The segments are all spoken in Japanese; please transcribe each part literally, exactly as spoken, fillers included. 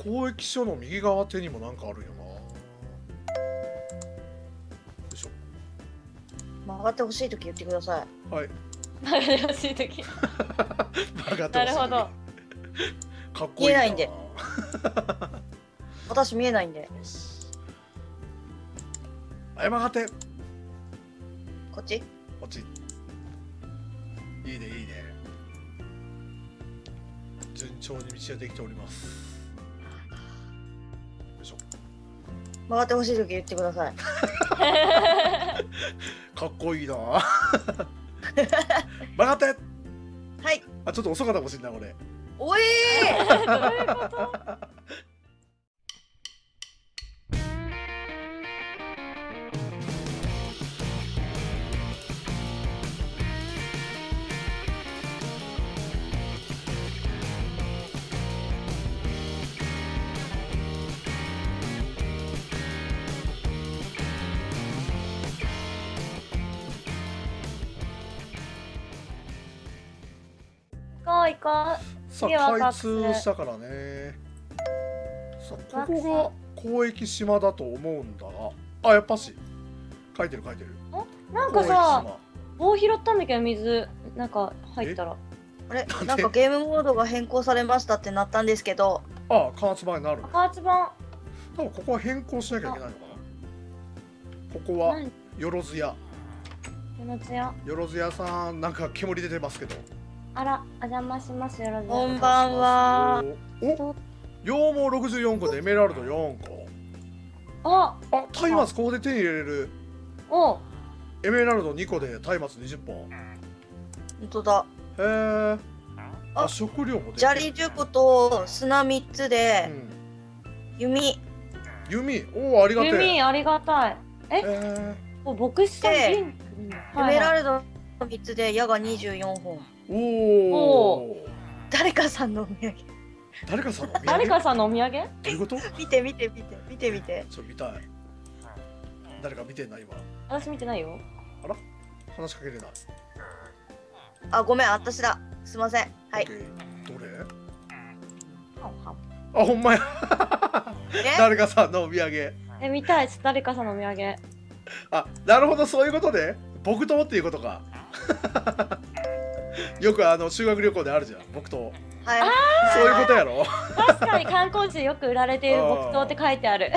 交易所の右側手にもなんかあるよな。よいしょ。曲がってほしいとき言ってください。はい。曲がってほしいとき。曲がってほしいとき。なるほど。かっこいいな。見えないんで。私見えないんで。あやまがて。こっち。こっち。いいねいいね。順調に道ができております。回ってほしいとき言ってください。かっこいいな。曲がって。はい。あ、ちょっと遅かったかもしれない、これ。おいー。どういうこと？さあ開通したからね。さあここが交易島だと思うんだが、あやっぱし書いてる書いてる。なんかさ棒拾ったんだけど水なんか入ったらあれなんかゲームモードが変更されましたってなったんですけど。ああ加圧版になる。加圧版。多分ここは変更しなきゃいけないのかな。ここはよろずや。よろずや。よろずやさんなんか煙出てますけど。あら、お邪魔しますよ。こんばんは。お、羊毛六十四個でエメラルド四個。あ、あ、松明ここで手に入れる。お、エメラルド二個で松明二十本。本当だ。へえ。あ、食料も。砂利十個と砂三つで。弓。弓、おお、ありがたい。弓、ありがたい。え、お、牧師さん。エメラルド三つで矢が二十四本。おお、誰かさんのお土産。誰かさんのお土産。誰かさんのお土産。どういうこと？見て見て見て見て見て。そう見たい。誰か見てない今。私見てないよ。あら、話しかけれない。あ、ごめん、私だ。すみません。はい。どれ？あ、ほんまや。誰かさんのお土産。え、見たい。誰かさんのお土産。あ、なるほど、そういうことで。僕とっていうことか。よくあの修学旅行であるじゃん、木刀。はい。そういうことやろ。確かに観光地でよく売られている木刀って書いてある。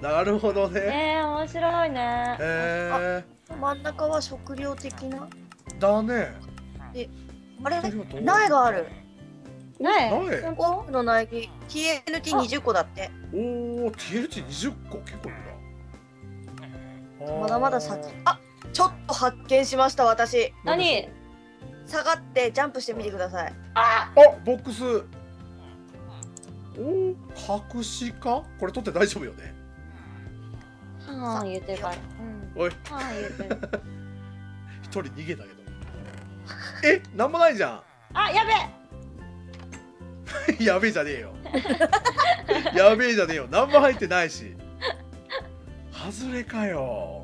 なるほどね。ええ、面白いね。ええ。真ん中は食料的な。だね。え、あれ、苗がある。苗。苗。多くの苗木、ティーエヌティーにじゅう 個だって。おお、ティーエヌティーにじゅう 個結構だ。まだまだ先。あ。ちょっと発見しました私。何？下がってジャンプしてみてください。ああ、ボックス。おお、隠しか？これ取って大丈夫よね。はあ言うてるから。おい。はあ言うてる。一人逃げたけど。え、なんもないじゃん。あ、やべえ。やべえじゃねえよ。やべえじゃねえよ。なんも入ってないし。外れかよ。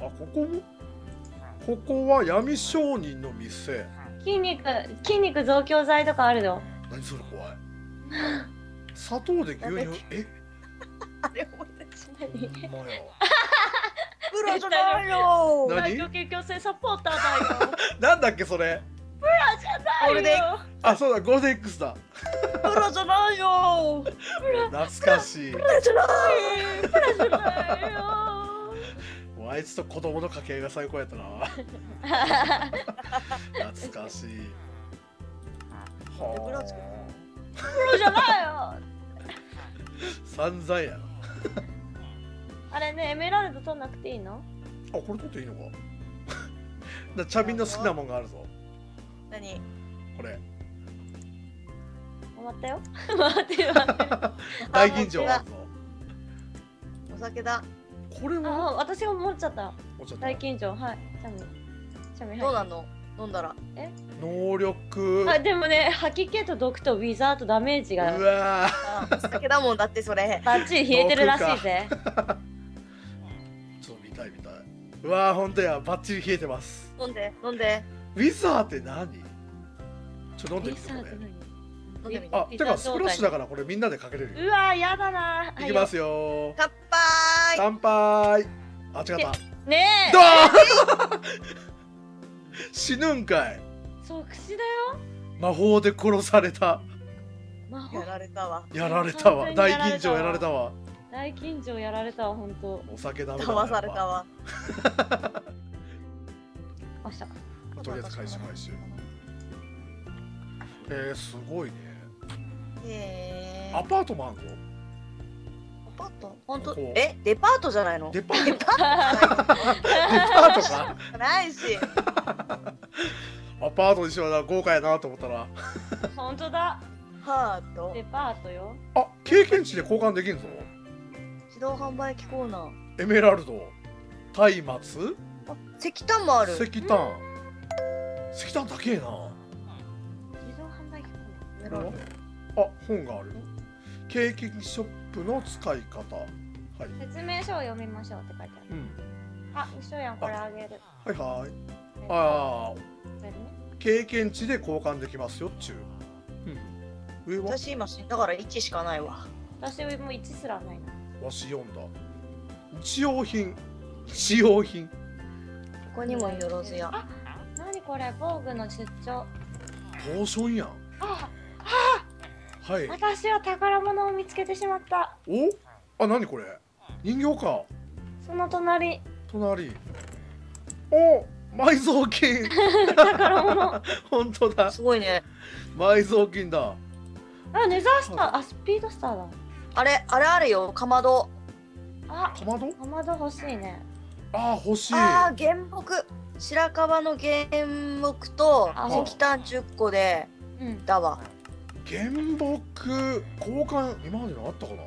あ、ここもここは闇商人の店。筋肉筋肉増強剤とかあるの。何それ怖い。砂糖で牛乳。えあれ思い出しない。プロじゃないよ。何？環境影響性サポーターだよ。なんだっけそれ。プロじゃないよ。あ、そうだゴールデン X だ。プロじゃないよ。懐かしい。プロじゃない。プロじゃないよ。あいつと子供の掛け合いが最高やったな。懐かしい。はあ。プロじゃないよ。散々やな。あれね、エメラルド取んなくていいの？あ、これ取っていいのか。な、チャビンの好きなもんがあるぞ。何？これ。回ったよ。回ってる。大吟醸あるぞ。お酒だ。これは私が持っちゃった。大吟醸、はい。チャミ、チャミ。どうなの？飲んだら。え？能力。あ、でもね、吐き気と毒とウィザーとダメージが。うわー。酒だもんだってそれ。バッチリ冷えてるらしいぜ。ちょっと見たい見たい。うわー、本当や、バッチリ冷えてます。飲んで飲んで。ウィザーって何？ちょっと飲んでみて。ウィザーって何？飲んでみて。あ、てかスプラッシュだからこれみんなでかけれる。うわやだな。いきますよ。乾杯。乾杯。あ、違った。ねえ。どう？死ぬんかい。即死だよ。魔法で殺された。やられたわ。やられたわ。大吟醸やられたわ。大吟醸やられたわ、本当。お酒だめだ。騙されたわ。あした。とりあえず回収回収。えー、すごいね。えー、アパートもあるの？アパート？本当？え、デパートじゃないの？デパート？デパートか？ないし。アパートにしような、豪華やなと思ったら。本当だ。ハート。デパートよ。あ、経験値で交換できるぞ。自動販売機コーナー。エメラルド。松明？あ、石炭もある。石炭。石炭だけえな。あ、本がある。ケーキショップの使い方。はい。説明書を読みましょうって書いてある。うん。あ、一緒やん、これあげる。はいはい。ああ。経験値で交換できますよっちゅう。うん。上は。私今だからいちしかないわ。私もいちすらないな。わしよんだ。日用品。日用品。ここにもよろずや。あ、なにこれ、防具の出張。ポーションやん。あ。はあ、はい、私は宝物を見つけてしまった。お、あ、なにこれ、人形か。その隣隣お、埋蔵金。宝物。本当だ、すごいね。埋蔵金だ。あ、ネザースター、はい、あ、スピードスターだ。あれ、あれあるよ、かまど。あ、かまどかまど欲しいね。あー、欲しい。あー、原木、白樺の原木と石炭じゅっこで、うん、だわ。原木交換今までのあったかな。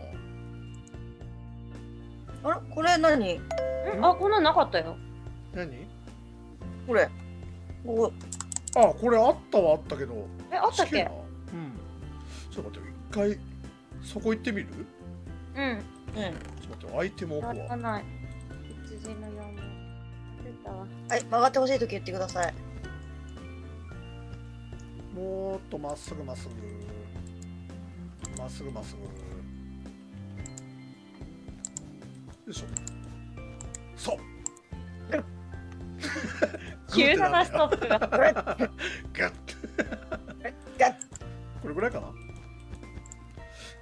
あら、これ何？あ、こんなんなかったよ。何？これ。ここ。あ、これあったはあったけど。え、あったっけ？うん。ちょっと待って、一回そこ行ってみる？うん。うん。ちょっと待って、アイテムオフは。やらない。羊のような。出たわ。はい、曲がってほしいとき言ってください。もっとまっすぐまっすぐまっすぐまっすぐ。よいしょ。そう。急なストップが。ガッガッガッ。これぐらいかな。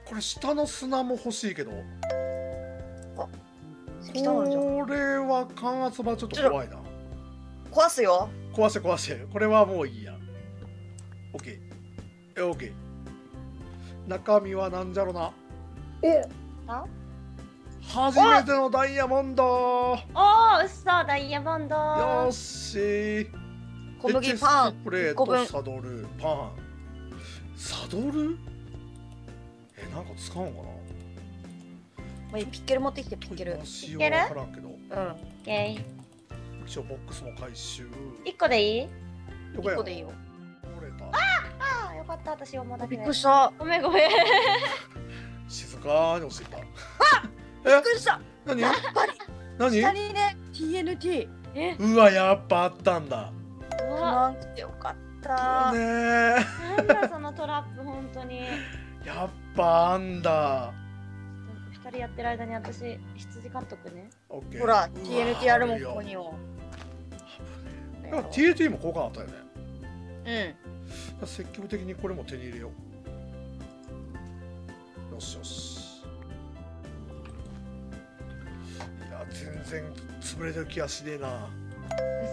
これ下の砂も欲しいけど。あ、これは感圧場ちょっと怖いな。壊すよ。壊して壊して。これはもういいや。オッケー、オッケー。中身はなんじゃろな。お、初めてのダイヤモンド。おお、嘘、ダイヤモンド。よし。小麦パン。プレート、サドル、パン。サドル？え、なんか使うのかな。まあ、ピッケル持ってきて、ピッケル。ピッケル？わからんけど。うん。オッケー。一応ボックスも回収。一個でいい？一個でいいよ。ああ、よかった、私思うだけで。びっくりした。ごめんごめん。静かに落ちてた。あ、びっくりした。何？やっぱり。何？下にね、ティーエヌティー。え？うわ、やっぱあったんだ。なんてよかった。ねえ。なんだそのトラップ、本当に。やっぱあんだ。二人やってる間に私羊買っとくね。オッケー。ほら、ティーエヌティー あるもんここにも。ティーエヌティー も交換あったよね。うん、積極的にこれも手に入れよう。よしよし。いや、全然潰れてる気がしねえな。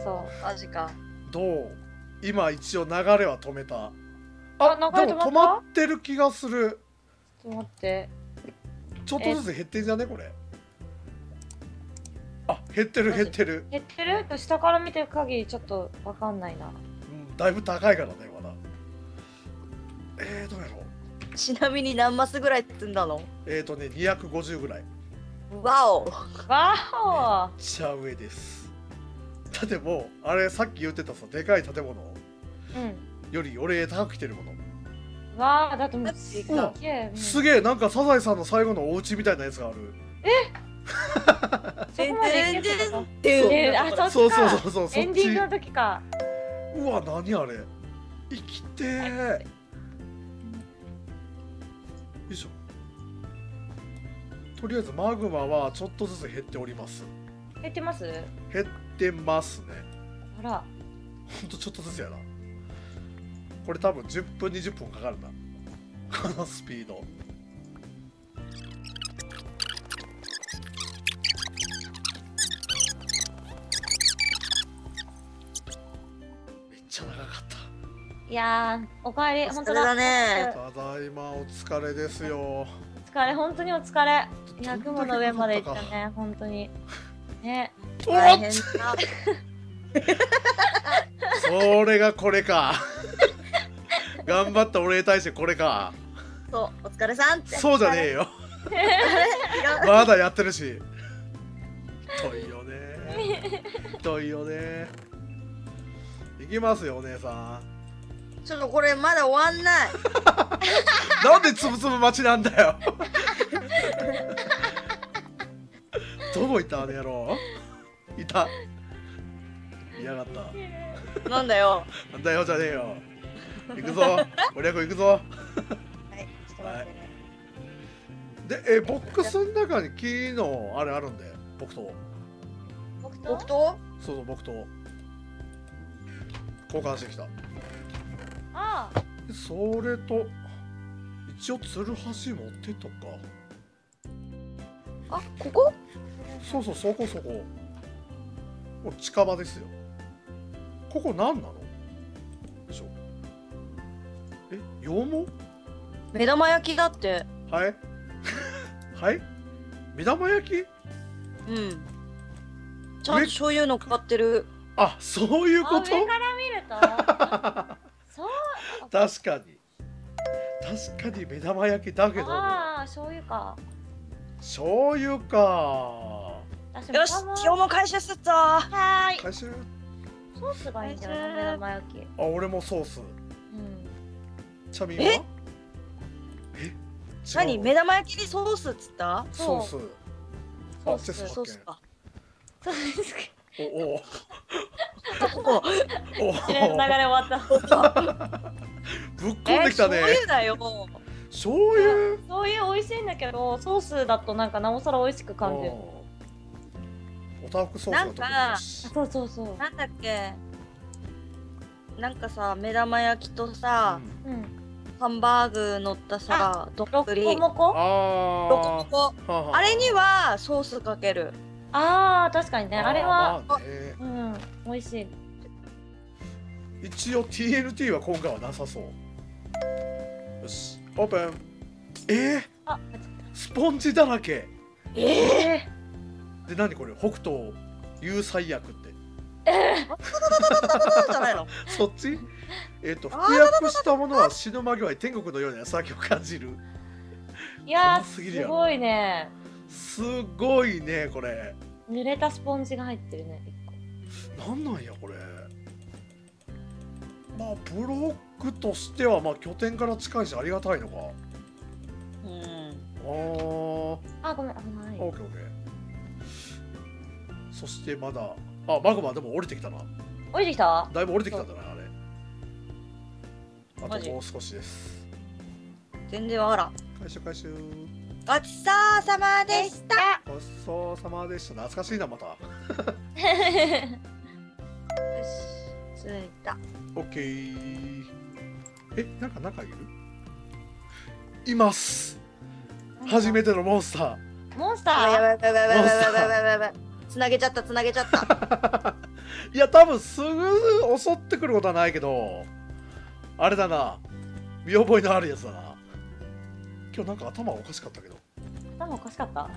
嘘、マジか。どう？今一応流れは止めた。あ、でも止まってる気がする。ちょっと待って。ちょっとずつ減ってんじゃねこれ。あ、減ってる減ってる。減ってる？下から見てる限りちょっとわかんないな。だいぶ高いからね、まだ。えー、どうやろう。ちなみに何マスぐらい積んだの？えーとね、にひゃくごじゅうぐらい。わおわお。めっちゃ上です。だってもう、あれさっき言ってたさ、でかい建物より俺高く来てるもの。うん、わあ、だってもうすげえ。すげえ、なんかサザエさんの最後のお家みたいなやつがある。え？全然全然。そうそうそうそう。エンディングの時か。うわ、何あれ、生きてー。いしょ。とりあえずマグマはちょっとずつ減っております。減ってます？減ってますね。あら、ほんとちょっとずつやな。これ多分じゅっぷんにじゅっぷんかかるなこのスピード。いやー、おかえり、本当だ。ただいま、お疲れですよ。お疲れ、本当にお疲れ。いや、雲の上まで行ったね、本当に。ね。おっそれがこれか。頑張った俺に対してこれか。そう、お疲れさんって。そうじゃねえよ。まだやってるし。遠いよね。遠いよね。行きますよ、お姉さん。ちょっとこれまだ終わんないなんでつぶつぶ待ちなんだよどこ行ったあの野郎。いた、いやがった。なんだよなんだよじゃねえよ。行くぞ俺役行くぞはい、ちょっと待ってね。で、え、ボックスの中に木のあれあるんで、木刀木刀木刀そうそう、木刀交換してきた。ああ、それと一応ツルハシ持ってとか。あ、ここ？そうそう、そこそこ。これ近場ですよ。ここ何なの？でしょ。え、羊毛？目玉焼きだって。はい。はい？目玉焼き？うん。ちゃんと醤油のかかってる。あ、そういうこと？上から見ると。確かに確かに目玉焼きだけど、ね、ああ醤油か醤油か。よし今日も回収すっぞ。はーい回収。ソースがいいんじゃない目玉焼き。あ、俺もソース。うん。チャミは？え？え？何目玉焼きにソースっつった？ソース。ソースソースか。そうですか。おお。一連の流れ終わった。ぶっこんできたね。醤油だよ。醤油。醤油美味しいんだけど、ソースだとなんかなおさら美味しく感じる。おたふくソースなんか。そうそうそう。なんだっけ。なんかさ、目玉焼きとさ、ハンバーグ乗ったさ、どっぷり。ロコモコ。ロコモコ。あれにはソースかける。ああ、確かにね、あれは、うん、美味しい。一応 ティーエヌティー は今回はなさそう。よし、オープン。えー、スポンジだらけ。えー、で、なにこれ、北斗有罪薬って。えー、じゃないの。そっち。えっと、服薬したものは死ぬ間際に天国のような先を感じる。いやー、すごいね。すごいね、これ。濡れたスポンジが入ってるね。なんなんや、これ。まあ、ブロックとしては、まあ、拠点から近いし、ありがたいのか。うん。ああ。あ、ごめん、危ない。オッケー、オッケー。そして、まだ。あ、マグマ、でも、降りてきたな。降りてきた。だいぶ降りてきたんだな、あれ。あと、もう少しです。全然わからん。回収、回収。ごちそうさまでした。ごちそうさまでした。懐かしいな、また。よし、着いた。オッケー。え、なんか中いる？います。初めてのモンスター。モンスター。やばいやばいやばいやばいやばいやばい。つなげちゃった、つなげちゃった。いや、多分すぐ襲ってくることはないけど。あれだな。見覚えのあるやつだな。今日なんか頭おかしかったけど。頭おかしかった。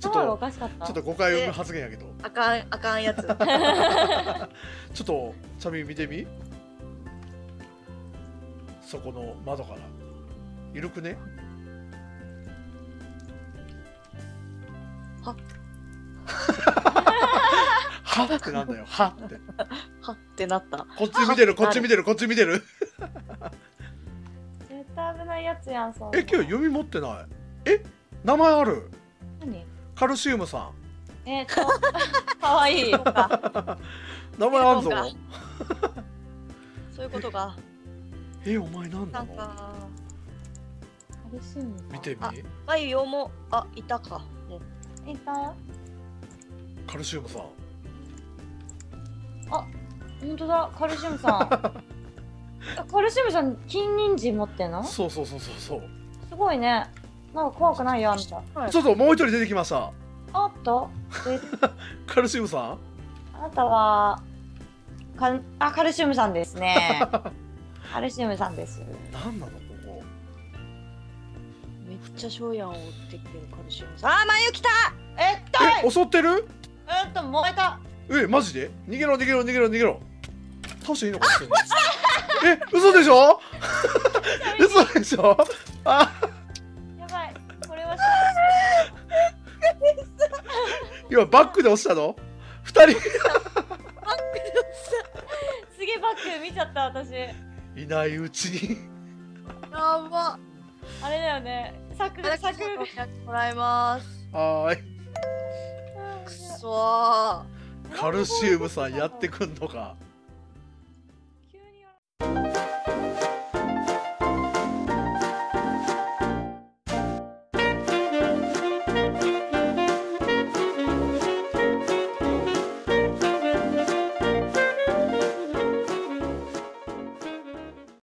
ちょっとおかしかった。ちょっと誤解を生む発言やけど。あかん、あかんやつ。ちょっと、チャミ見てみ。そこの窓から。ゆるくね。は。はってなんだよ。はって。はってなった。こっち見てる、こっち見てる、こっち見てる。危ないやつやん。そんな。え、今日読み持ってない。え、名前ある。何？カルシウムさん。えっと、可愛い。名前あるぞ。そういうことか。え、お前なんなの？なんか。しいんだ。見てみ。あ、眉羊も、あ、いたか。もういた。カルシウムさん。あ、本当だ、カルシウムさん。カルシウムさん、金人参持ってんの？そうそうそうそうそう。すごいね。なんか怖くないよ、あんた。はい、そうそう、もう一人出てきました。あっと。カルシウムさん。あなたは。か、あ、カルシウムさんですね。カルシウムさんです。なんなのここ。めっちゃショウヤンを追ってきてるカルシウムさん。あー、眉来た。えっと。え、襲ってる？えっと、燃えた。え、マジで？逃げろ逃げろ逃げろ逃げろ。倒していいのか？あ、落ちた。え、嘘でしょ？嘘でしょ？あ、やばい。これは。今バックで落ちたの？二人。すげえバッグ見ちゃった私。いないうちに。やば。あれだよね。サクサク。もらいます。はい。くそー。カルシウムさんやってくんのか。